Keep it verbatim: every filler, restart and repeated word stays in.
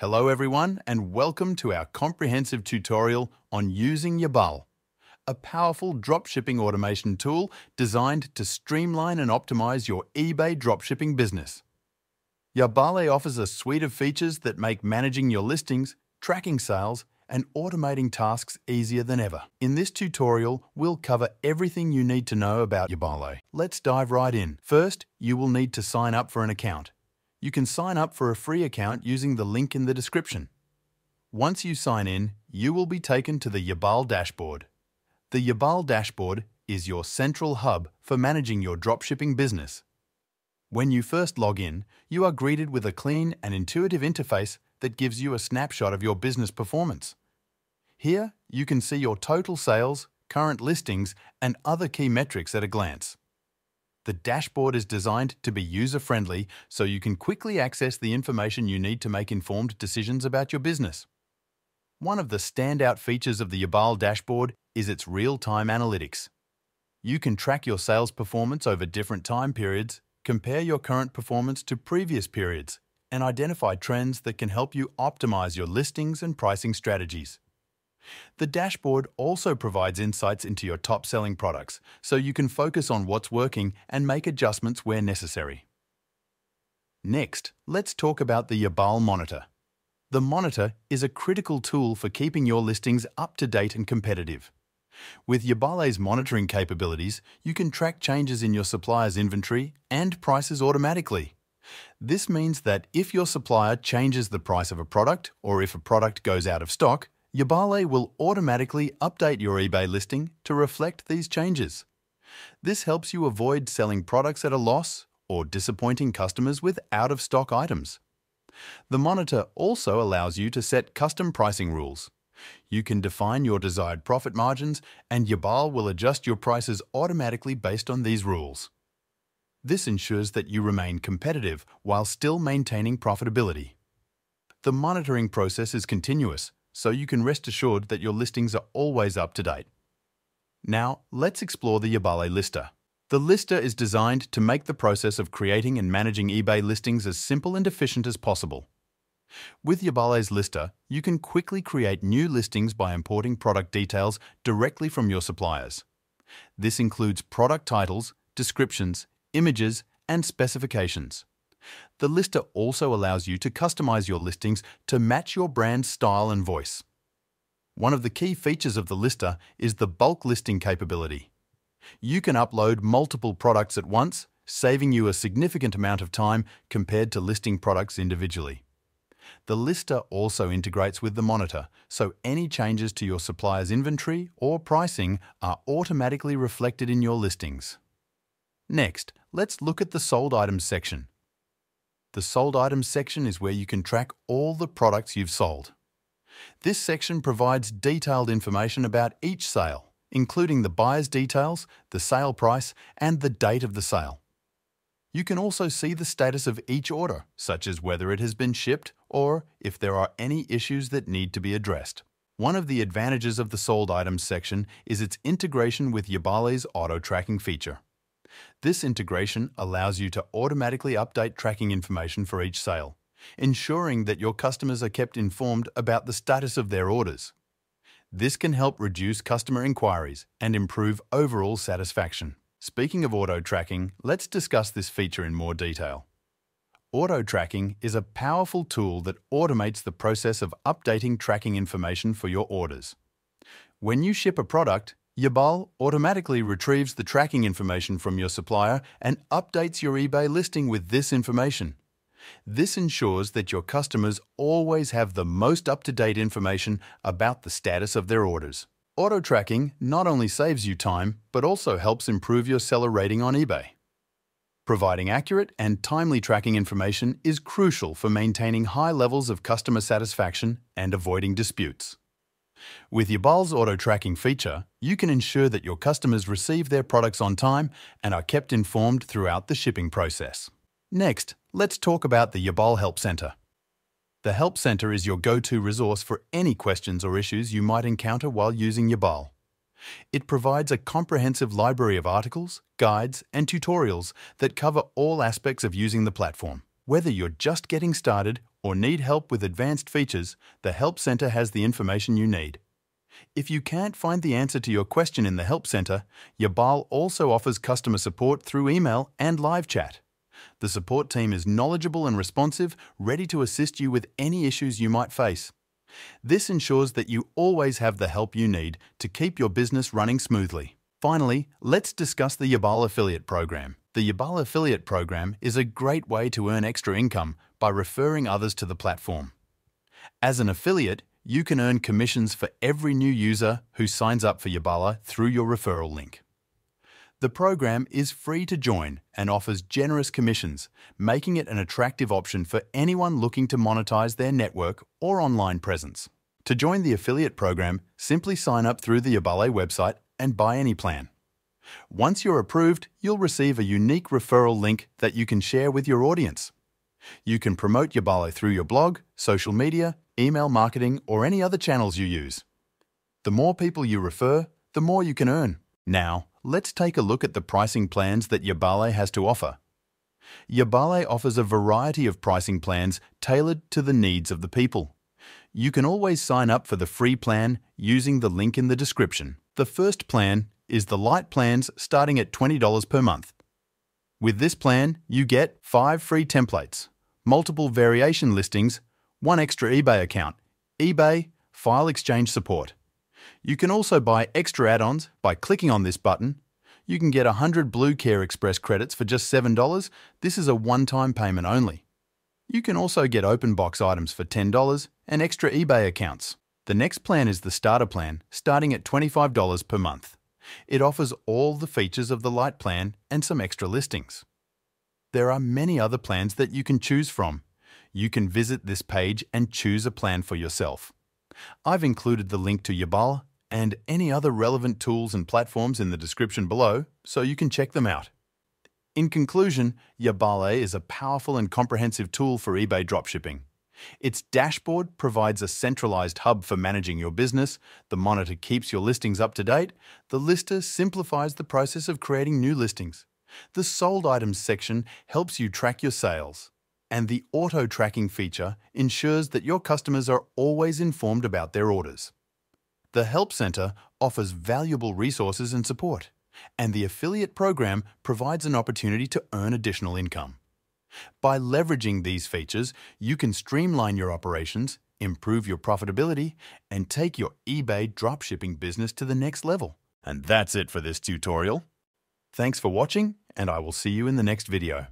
Hello everyone, and welcome to our comprehensive tutorial on using Yaballe, a powerful dropshipping automation tool designed to streamline and optimize your eBay dropshipping business. Yaballe offers a suite of features that make managing your listings, tracking sales, and automating tasks easier than ever. In this tutorial, we'll cover everything you need to know about Yaballe. Let's dive right in. First, you will need to sign up for an account. You can sign up for a free account using the link in the description. Once you sign in, you will be taken to the Yaballe dashboard. The Yaballe dashboard is your central hub for managing your dropshipping business. When you first log in, you are greeted with a clean and intuitive interface that gives you a snapshot of your business performance. Here, you can see your total sales, current listings, and other key metrics at a glance. The dashboard is designed to be user-friendly so you can quickly access the information you need to make informed decisions about your business. One of the standout features of the Yaballe dashboard is its real-time analytics. You can track your sales performance over different time periods, compare your current performance to previous periods, and identify trends that can help you optimize your listings and pricing strategies. The dashboard also provides insights into your top-selling products, so you can focus on what's working and make adjustments where necessary. Next, let's talk about the Yaballe Monitor. The Monitor is a critical tool for keeping your listings up-to-date and competitive. With Yaballe's monitoring capabilities, you can track changes in your supplier's inventory and prices automatically. This means that if your supplier changes the price of a product or if a product goes out of stock, Yaballe will automatically update your eBay listing to reflect these changes. This helps you avoid selling products at a loss or disappointing customers with out-of-stock items. The monitor also allows you to set custom pricing rules. You can define your desired profit margins, and Yaballe will adjust your prices automatically based on these rules. This ensures that you remain competitive while still maintaining profitability. The monitoring process is continuous, so you can rest assured that your listings are always up to date. Now, let's explore the Yaballe Lister. The Lister is designed to make the process of creating and managing eBay listings as simple and efficient as possible. With Yaballe's Lister, you can quickly create new listings by importing product details directly from your suppliers. This includes product titles, descriptions, images, and specifications. The Lister also allows you to customize your listings to match your brand's style and voice. One of the key features of the Lister is the bulk listing capability. You can upload multiple products at once, saving you a significant amount of time compared to listing products individually. The Lister also integrates with the monitor, so any changes to your supplier's inventory or pricing are automatically reflected in your listings. Next, let's look at the Sold Items section. The Sold Items section is where you can track all the products you've sold. This section provides detailed information about each sale, including the buyer's details, the sale price, and the date of the sale. You can also see the status of each order, such as whether it has been shipped or if there are any issues that need to be addressed. One of the advantages of the Sold Items section is its integration with Yaballe's auto-tracking feature. This integration allows you to automatically update tracking information for each sale, ensuring that your customers are kept informed about the status of their orders. This can help reduce customer inquiries and improve overall satisfaction. Speaking of auto-tracking, let's discuss this feature in more detail. Auto-tracking is a powerful tool that automates the process of updating tracking information for your orders. When you ship a product, Yaballe automatically retrieves the tracking information from your supplier and updates your eBay listing with this information. This ensures that your customers always have the most up-to-date information about the status of their orders. Auto-tracking not only saves you time, but also helps improve your seller rating on eBay. Providing accurate and timely tracking information is crucial for maintaining high levels of customer satisfaction and avoiding disputes. With Yaballe's auto-tracking feature, you can ensure that your customers receive their products on time and are kept informed throughout the shipping process. Next, let's talk about the Yaballe Help Center. The Help Center is your go-to resource for any questions or issues you might encounter while using Yaballe. It provides a comprehensive library of articles, guides, and tutorials that cover all aspects of using the platform. Whether you're just getting started or need help with advanced features, the Help Center has the information you need. If you can't find the answer to your question in the Help Center, Yaballe also offers customer support through email and live chat. The support team is knowledgeable and responsive, ready to assist you with any issues you might face. This ensures that you always have the help you need to keep your business running smoothly. Finally, let's discuss the Yaballe Affiliate Program. The Yaballe Affiliate Program is a great way to earn extra income by referring others to the platform. As an affiliate, you can earn commissions for every new user who signs up for Yaballe through your referral link. The program is free to join and offers generous commissions, making it an attractive option for anyone looking to monetize their network or online presence. To join the affiliate program, simply sign up through the Yaballe website and buy any plan. Once you're approved, you'll receive a unique referral link that you can share with your audience. You can promote Yaballe through your blog, social media, email marketing, or any other channels you use. The more people you refer, the more you can earn. Now, let's take a look at the pricing plans that Yaballe has to offer. Yaballe offers a variety of pricing plans tailored to the needs of the people. You can always sign up for the free plan using the link in the description. The first plan is the light plans starting at twenty dollars per month. With this plan, you get five free templates, multiple variation listings, one extra eBay account, eBay, file exchange support. You can also buy extra add-ons by clicking on this button. You can get one hundred Blue Care Express credits for just seven dollars. This is a one-time payment only. You can also get open box items for ten dollars and extra eBay accounts. The next plan is the starter plan, starting at twenty-five dollars per month. It offers all the features of the light plan and some extra listings. There are many other plans that you can choose from. You can visit this page and choose a plan for yourself. I've included the link to Yaballe and any other relevant tools and platforms in the description below, so you can check them out. In conclusion, Yaballe is a powerful and comprehensive tool for eBay dropshipping. Its dashboard provides a centralized hub for managing your business, the monitor keeps your listings up to date, the lister simplifies the process of creating new listings, the sold items section helps you track your sales, and the auto-tracking feature ensures that your customers are always informed about their orders. The Help Center offers valuable resources and support, and the affiliate program provides an opportunity to earn additional income. By leveraging these features, you can streamline your operations, improve your profitability, and take your eBay dropshipping business to the next level. And that's it for this tutorial. Thanks for watching, and I will see you in the next video.